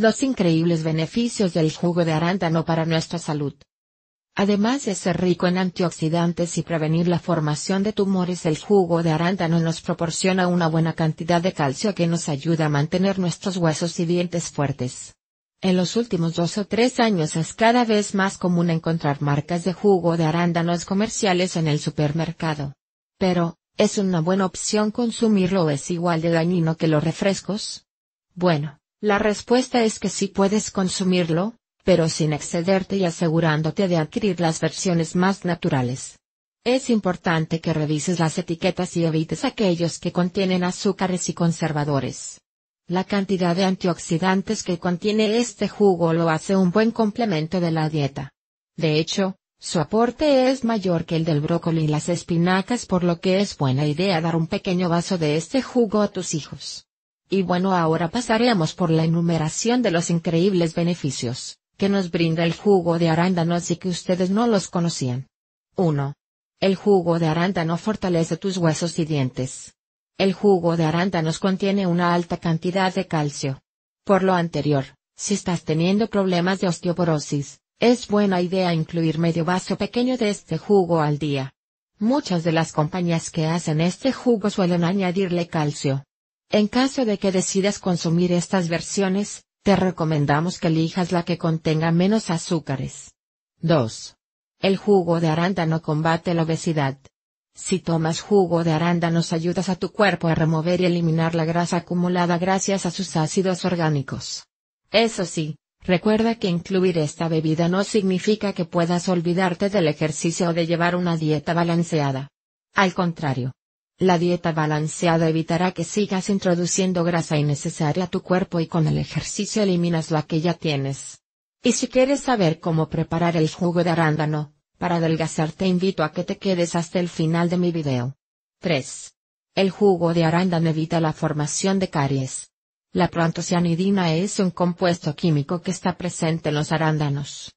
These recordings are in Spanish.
Los increíbles beneficios del jugo de arándano para nuestra salud. Además de ser rico en antioxidantes y prevenir la formación de tumores, el jugo de arándano nos proporciona una buena cantidad de calcio que nos ayuda a mantener nuestros huesos y dientes fuertes. En los últimos 2 o 3 años es cada vez más común encontrar marcas de jugo de arándanos comerciales en el supermercado. Pero, ¿es una buena opción consumirlo o es igual de dañino que los refrescos? Bueno, la respuesta es que sí puedes consumirlo, pero sin excederte y asegurándote de adquirir las versiones más naturales. Es importante que revises las etiquetas y evites aquellos que contienen azúcares y conservadores. La cantidad de antioxidantes que contiene este jugo lo hace un buen complemento de la dieta. De hecho, su aporte es mayor que el del brócoli y las espinacas, por lo que es buena idea dar un pequeño vaso de este jugo a tus hijos. Y bueno, ahora pasaremos por la enumeración de los increíbles beneficios que nos brinda el jugo de arándanos y que ustedes no los conocían. 1. El jugo de arándano fortalece tus huesos y dientes. El jugo de arándanos contiene una alta cantidad de calcio. Por lo anterior, si estás teniendo problemas de osteoporosis, es buena idea incluir medio vaso pequeño de este jugo al día. Muchas de las compañías que hacen este jugo suelen añadirle calcio. En caso de que decidas consumir estas versiones, te recomendamos que elijas la que contenga menos azúcares. 2. El jugo de arándano combate la obesidad. Si tomas jugo de arándanos ayudas a tu cuerpo a remover y eliminar la grasa acumulada gracias a sus ácidos orgánicos. Eso sí, recuerda que incluir esta bebida no significa que puedas olvidarte del ejercicio o de llevar una dieta balanceada. Al contrario, la dieta balanceada evitará que sigas introduciendo grasa innecesaria a tu cuerpo y con el ejercicio eliminas la que ya tienes. Y si quieres saber cómo preparar el jugo de arándano para adelgazar, te invito a que te quedes hasta el final de mi video. 3. El jugo de arándano evita la formación de caries. La proantocianidina es un compuesto químico que está presente en los arándanos.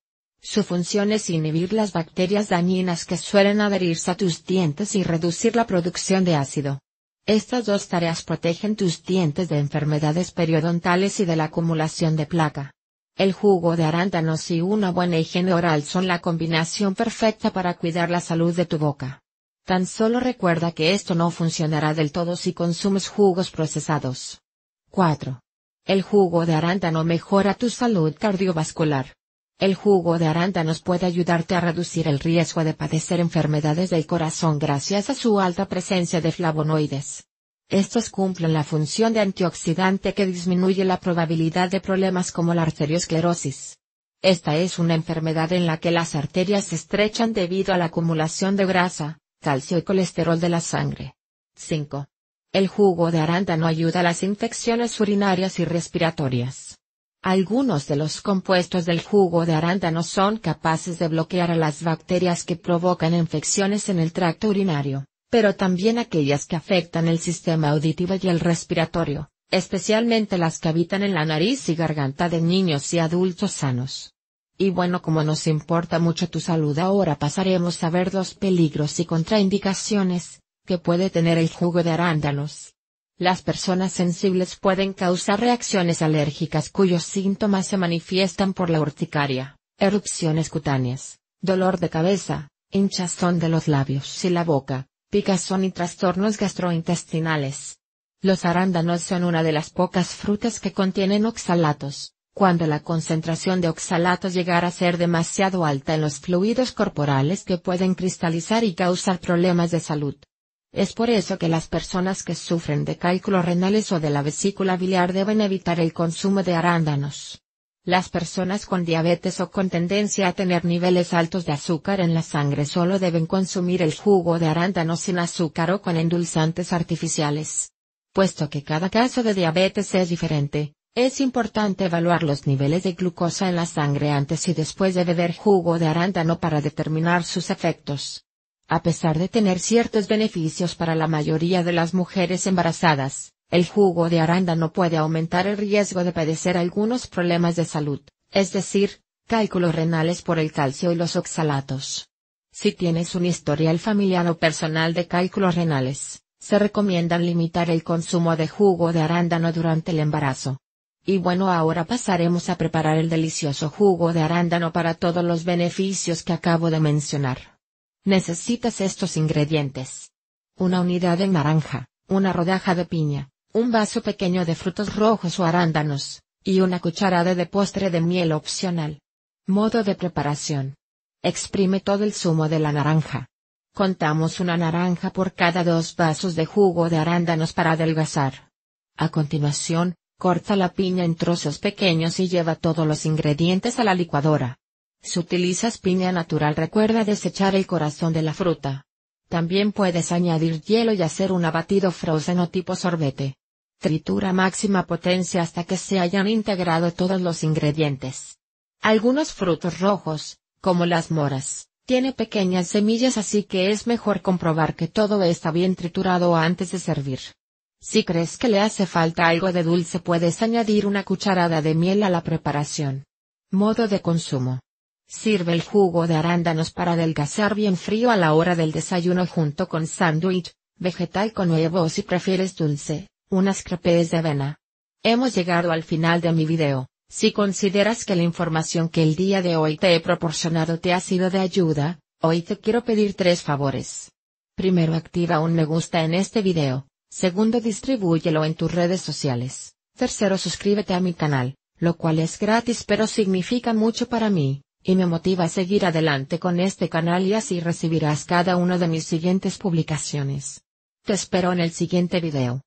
Su función es inhibir las bacterias dañinas que suelen adherirse a tus dientes y reducir la producción de ácido. Estas dos tareas protegen tus dientes de enfermedades periodontales y de la acumulación de placa. El jugo de arándanos y una buena higiene oral son la combinación perfecta para cuidar la salud de tu boca. Tan solo recuerda que esto no funcionará del todo si consumes jugos procesados. 4. El jugo de arándano mejora tu salud cardiovascular. El jugo de arándanos puede ayudarte a reducir el riesgo de padecer enfermedades del corazón gracias a su alta presencia de flavonoides. Estos cumplen la función de antioxidante que disminuye la probabilidad de problemas como la arteriosclerosis. Esta es una enfermedad en la que las arterias se estrechan debido a la acumulación de grasa, calcio y colesterol de la sangre. 5. El jugo de arándano ayuda a las infecciones urinarias y respiratorias. Algunos de los compuestos del jugo de arándano son capaces de bloquear a las bacterias que provocan infecciones en el tracto urinario, pero también aquellas que afectan el sistema auditivo y el respiratorio, especialmente las que habitan en la nariz y garganta de niños y adultos sanos. Y bueno, como nos importa mucho tu salud, ahora pasaremos a ver los peligros y contraindicaciones que puede tener el jugo de arándanos. Las personas sensibles pueden causar reacciones alérgicas cuyos síntomas se manifiestan por la urticaria, erupciones cutáneas, dolor de cabeza, hinchazón de los labios y la boca, picazón y trastornos gastrointestinales. Los arándanos son una de las pocas frutas que contienen oxalatos. Cuando la concentración de oxalatos llegara a ser demasiado alta en los fluidos corporales, que pueden cristalizar y causar problemas de salud. Es por eso que las personas que sufren de cálculos renales o de la vesícula biliar deben evitar el consumo de arándanos. Las personas con diabetes o con tendencia a tener niveles altos de azúcar en la sangre solo deben consumir el jugo de arándanos sin azúcar o con endulzantes artificiales. Puesto que cada caso de diabetes es diferente, es importante evaluar los niveles de glucosa en la sangre antes y después de beber jugo de arándano para determinar sus efectos. A pesar de tener ciertos beneficios para la mayoría de las mujeres embarazadas, el jugo de arándano puede aumentar el riesgo de padecer algunos problemas de salud, es decir, cálculos renales por el calcio y los oxalatos. Si tienes un historial familiar o personal de cálculos renales, se recomienda limitar el consumo de jugo de arándano durante el embarazo. Y bueno, ahora pasaremos a preparar el delicioso jugo de arándano para todos los beneficios que acabo de mencionar. Necesitas estos ingredientes: una unidad de naranja, una rodaja de piña, un vaso pequeño de frutos rojos o arándanos, y una cucharada de postre de miel opcional. Modo de preparación: exprime todo el zumo de la naranja. Contamos una naranja por cada 2 vasos de jugo de arándanos para adelgazar. A continuación, corta la piña en trozos pequeños y lleva todos los ingredientes a la licuadora. Si utilizas piña natural, recuerda desechar el corazón de la fruta. También puedes añadir hielo y hacer un batido frozen o tipo sorbete. Tritura a máxima potencia hasta que se hayan integrado todos los ingredientes. Algunos frutos rojos, como las moras, tiene pequeñas semillas, así que es mejor comprobar que todo está bien triturado antes de servir. Si crees que le hace falta algo de dulce, puedes añadir una cucharada de miel a la preparación. Modo de consumo: sirve el jugo de arándanos para adelgazar bien frío a la hora del desayuno junto con sándwich, vegetal con huevo o, si prefieres dulce, unas crepes de avena. Hemos llegado al final de mi video. Si consideras que la información que el día de hoy te he proporcionado te ha sido de ayuda, hoy te quiero pedir 3 favores. Primero, activa un me gusta en este video. Segundo, distribúyelo en tus redes sociales. Tercero, suscríbete a mi canal, lo cual es gratis pero significa mucho para mí, y me motiva a seguir adelante con este canal, y así recibirás cada una de mis siguientes publicaciones. Te espero en el siguiente video.